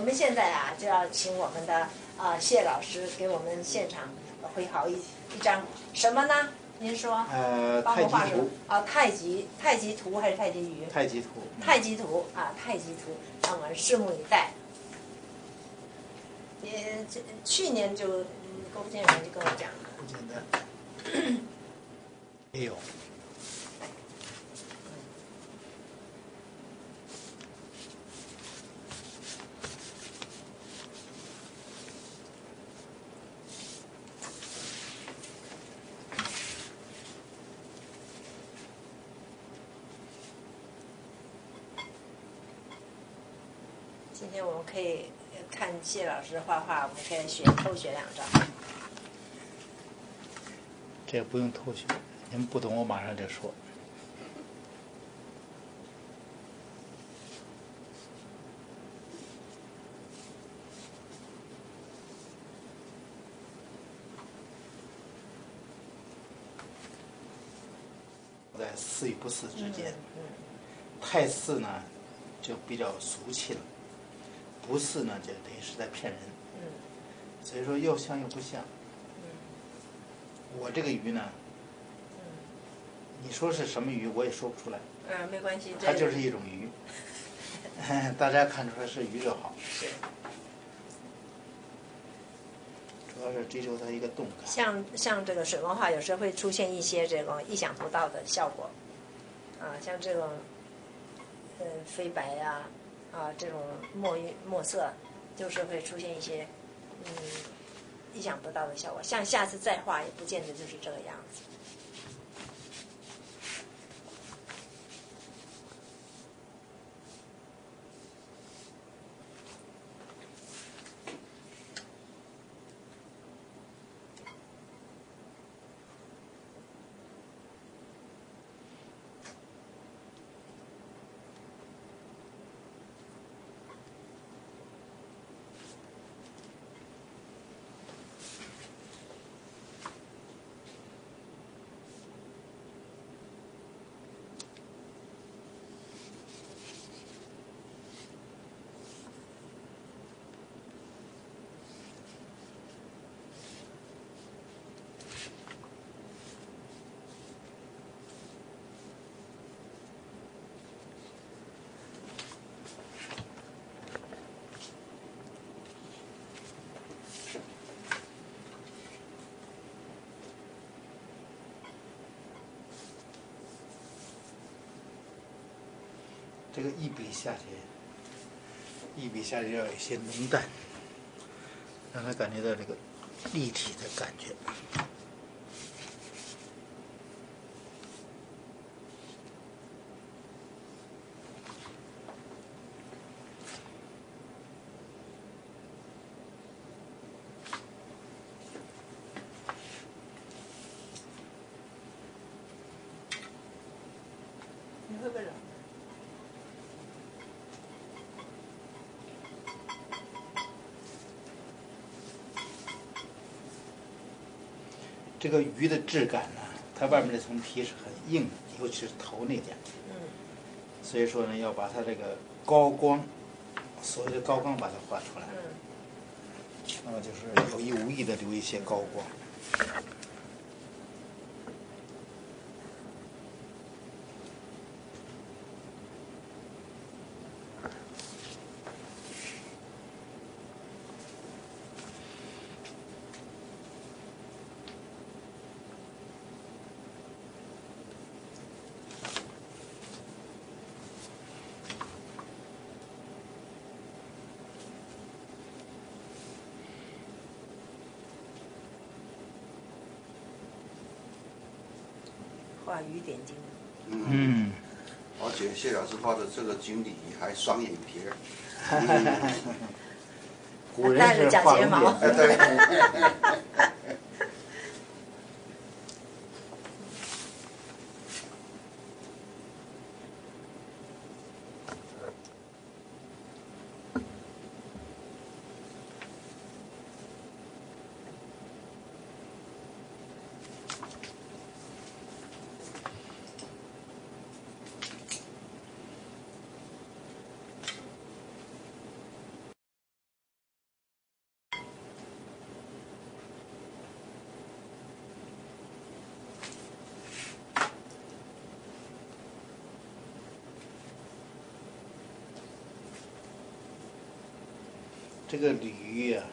我们现在啊就要请我们的谢老师给我们现场挥毫一张什么呢？您说？太极图啊，太极图还是太极鱼？太极图。太极图，让我们拭目以待。也去年就郭副监委就跟我讲了。不简单。没有。今天我们可以看谢老师画画，我们可以偷学两张。这也不用偷学，你们不懂我马上就说。在似与不似之间，太似呢就比较俗气了。不是呢，就等于是在骗人。所以说又像又不像。我这个鱼呢，你说是什么鱼，我也说不出来。没关系。它就是一种鱼，大家看出来是鱼就好。是。主要是追求它一个动感。像这个水墨画，有时候会出现一些这种意想不到的效果，像这种，飞白呀。这种墨色，就是会出现一些意想不到的效果。像下次再画，也不见得就是这个样子。这个一笔下去要有一些浓淡，让他感觉到这个立体的感觉。你会不会冷？这个鱼的质感呢，它外面那层皮是很硬的，尤其是头那点。所以说呢，要把它这个高光，所谓的高光把它画出来。那么就是有意无意的留一些高光。画鱼点睛。而且谢老师画的这个锦鲤还双眼皮儿。古人是画龙点睛。这个鲤鱼啊，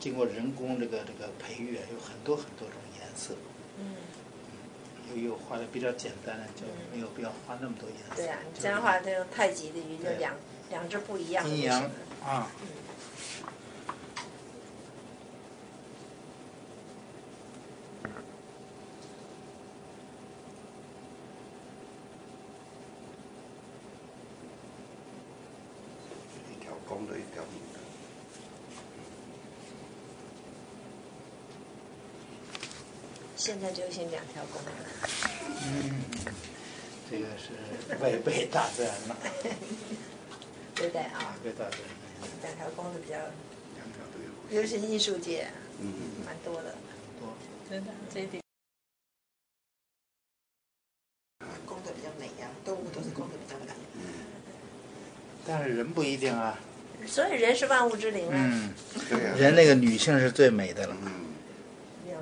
经过人工这个培育啊，有很多很多种颜色。又画的比较简单了，就没有必要画那么多颜色。对呀，你这样画这种太极的鱼就两只不一样的。阴阳啊。一条公的，一条母的。现在流行两条公的。这个是违背大自然了。对的啊。违背大自然。两条公的比较。两条都有。尤其是艺术界，蛮多的。多。真的，这一点。公的比较美呀，动物都是公的比较美。但是人不一定啊。所以人是万物之灵啊。对呀。人那个女性是最美的了。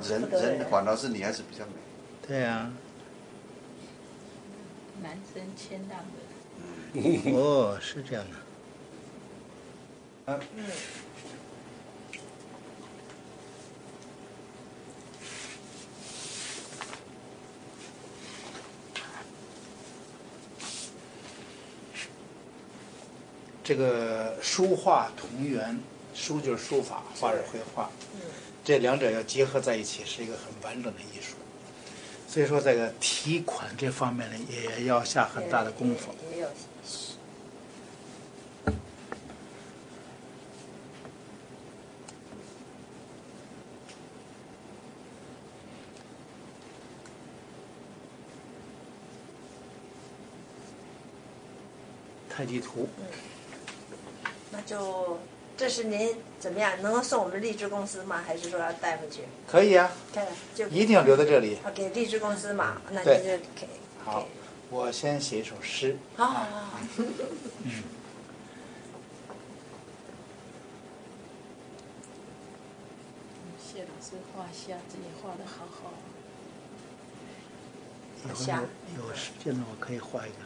人反倒是女孩子比较美。对呀。男生谦让的。哦，是这样的。这个书画同源，书就是书法，画是绘画。这两者要结合在一起，是一个很完整的艺术。所以说，这个题款这方面呢，也要下很大的功夫。太极图。那就。这是您怎么样？能够送我们荔枝公司吗？还是说要带回去？可以啊，就一定要留在这里。给荔枝公司嘛，那您就给。好，我先写一首诗。好好好。谢老师画虾子也画得好好。虾。有时间了，我可以画一个。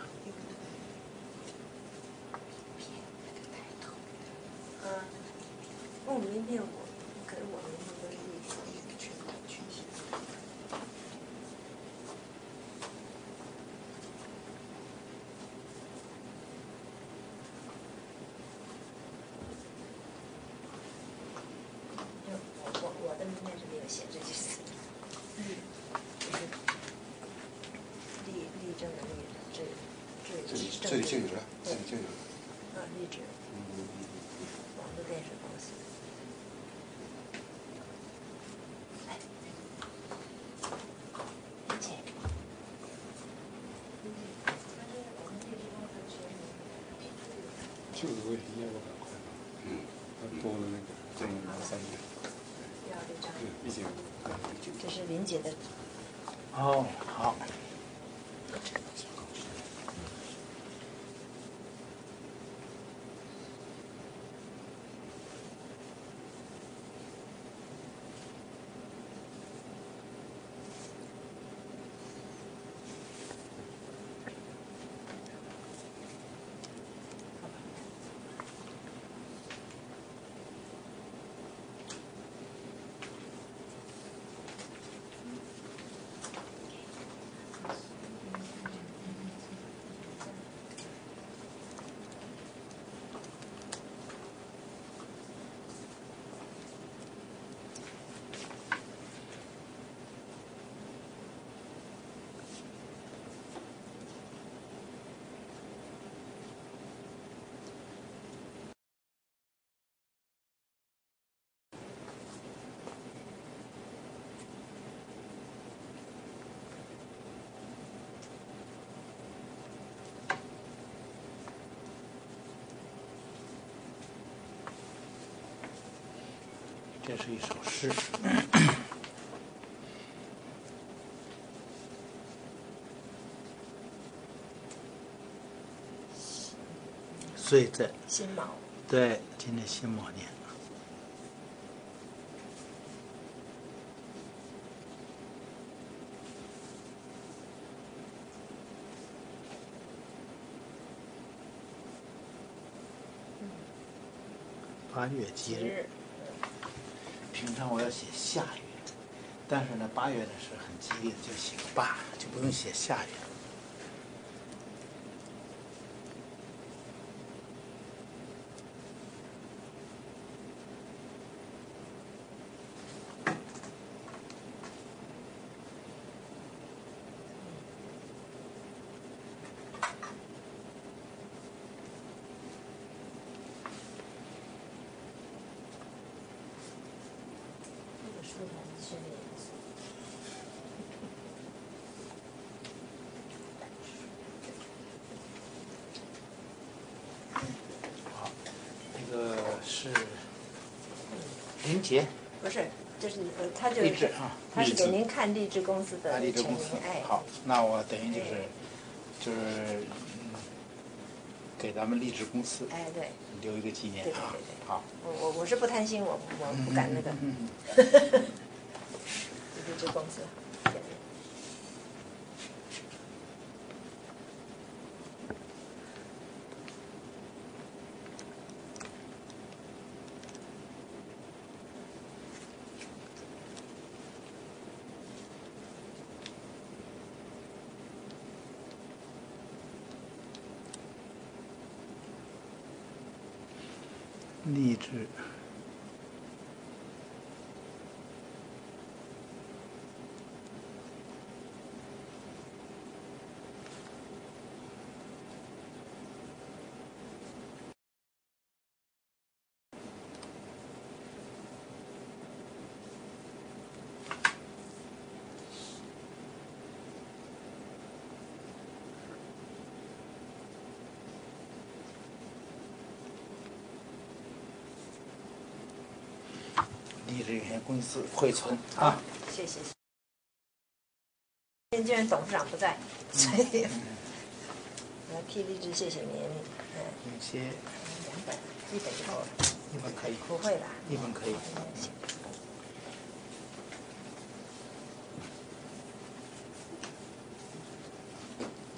我明天我给我们那个女生一个群体。我的明天是没有写这句词。力争能力，这里就有了。啊，励志。网络电视公司。这是林姐的。哦，好。这是一首诗。岁在辛卯。对，今年辛卯年。8月7日。平常我要写下雨，但是呢，8月呢是很吉利的，就写个8，就不用写下雨。 好，那个是林杰，不是，就是他就是励志啊，他是给您看励志公司的成员。哎，好，那我等于就是给咱们励志公司哎对留一个纪念啊。好，我是不贪心，我不敢那个。励志公司。 励志。励志有限公司汇存啊，谢谢。今天董事长不在，所以来替励志谢谢您。嗯，有些2本，1本就够了，1本可以，不会了，1本可以。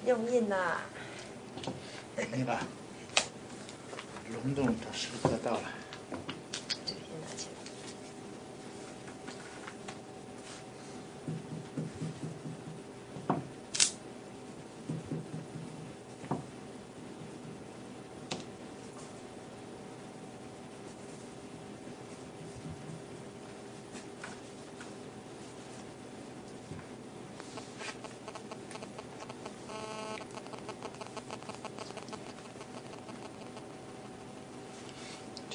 用印呐，那个隆重的时刻到了。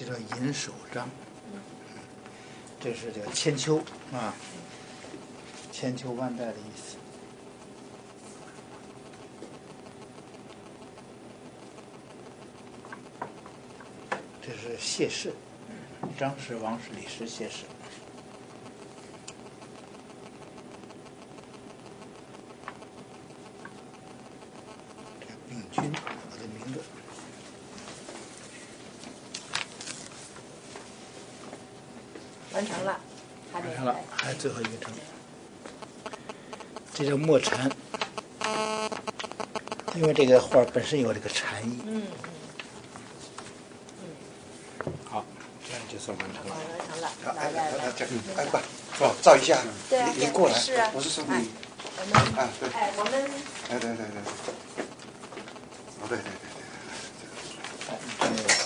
这叫银手章，这是叫千秋啊，千秋万代的意思。这是谢氏，张氏、王氏、李氏、谢氏。 完成了，还没完成了，还最后一个成。这叫墨禅，因为这个画本身有这个禅意。好，这样就算完成了。完成了，来，来吧，哦，照一下。对啊，您过来。是啊。我是说你。我们。啊，对。哎，我们。来。哦，对。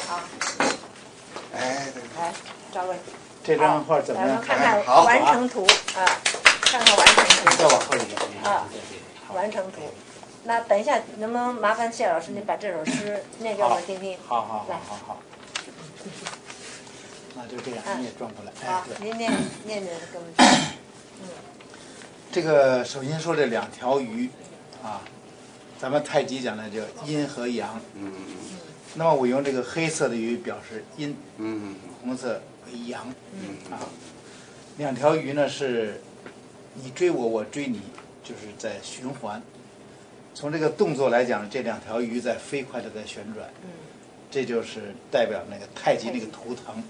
好。哎，对。来，赵位。 这张画怎么样？看看完成图啊，看看完成图。再往后一点啊，完成图。那等一下，能不能麻烦谢老师，您把这首诗念给我们听听？好。那就这样，你也转过来。好，您念给我们听。这个首先说这2条鱼啊，咱们太极讲的叫阴和阳。那么我用这个黑色的鱼表示阴。红色。 羊，啊，2条鱼呢是，你追我，我追你，就是在循环。从这个动作来讲，这2条鱼在飞快的在旋转，这就是代表那个太极那个图腾，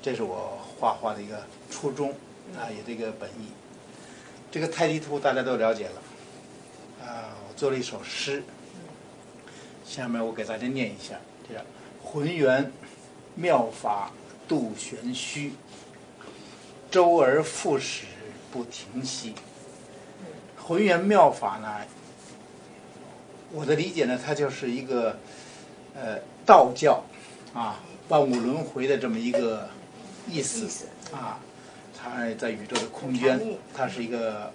这是我画的一个初衷啊，也这个本意。这个太极图大家都了解了，啊，我做了一首诗，下面我给大家念一下，这样浑圆妙法。度玄虚，周而复始不停息。浑圆妙法呢，我的理解呢，它就是一个道教啊万物轮回的这么一个意思啊。它在宇宙的空间，它是一个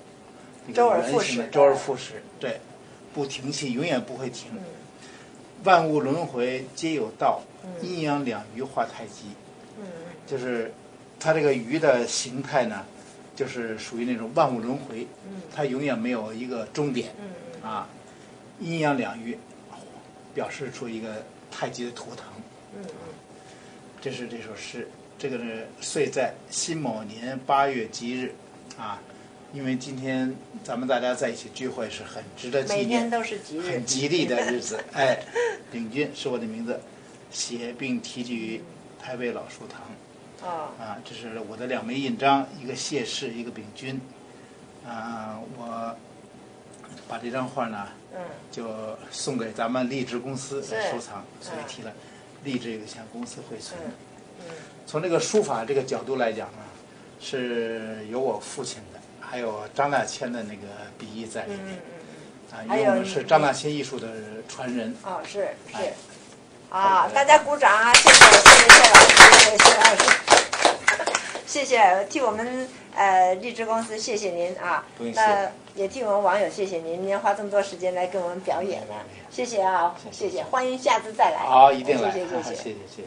周而复始，周而复始，对，不停息，永远不会停。万物轮回皆有道，阴阳两鱼化太极。就是它这个鱼的形态呢，就是属于那种万物轮回，它永远没有一个终点。啊，阴阳两鱼表示出一个太极的图腾。这是这首诗。这个呢，岁在辛卯年8月7日，啊，因为今天咱们大家在一起聚会是很值得纪念，每天都是吉日，很吉利的日子。哎，秉钧是我的名字，写并提及于台北老书堂。啊，这是我的两枚印章，一个谢氏，一个秉钧。啊，我把这张画呢，就送给咱们励志公司收藏，所以提了励志有限公司会存。从这个书法这个角度来讲呢，是有我父亲的，还有张大千的那个笔意在里面。啊，因为我们是张大千艺术的传人。哦，是是。啊，大家鼓掌啊！谢谢老师，谢谢替我们励志公司谢谢您啊，那也替我们网友谢谢您，您花这么多时间来给我们表演呢，谢谢啊，谢谢，欢迎下次再来。好，一定来，谢谢，谢谢，谢谢。